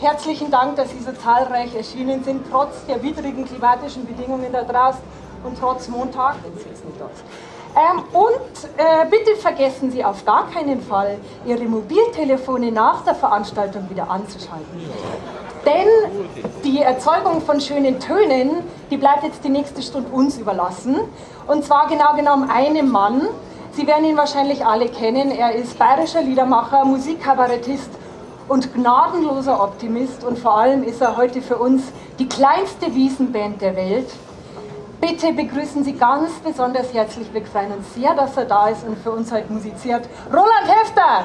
Herzlichen Dank, dass Sie so zahlreich erschienen sind, trotz der widrigen klimatischen Bedingungen da draußen und trotz Montag. Bitte vergessen Sie auf gar keinen Fall, Ihre Mobiltelefone nach der Veranstaltung wieder anzuschalten. Denn die Erzeugung von schönen Tönen, die bleibt jetzt die nächste Stunde uns überlassen. Und zwar genau genommen einem Mann. Sie werden ihn wahrscheinlich alle kennen. Er ist bayerischer Liedermacher, Musikkabarettist und gnadenloser Optimist. Und vor allem ist er heute für uns die kleinste Wiesenband der Welt. Bitte begrüßen Sie ganz besonders herzlich. Wir freuen uns sehr, dass er da ist und für uns heute musiziert. Roland Hefter!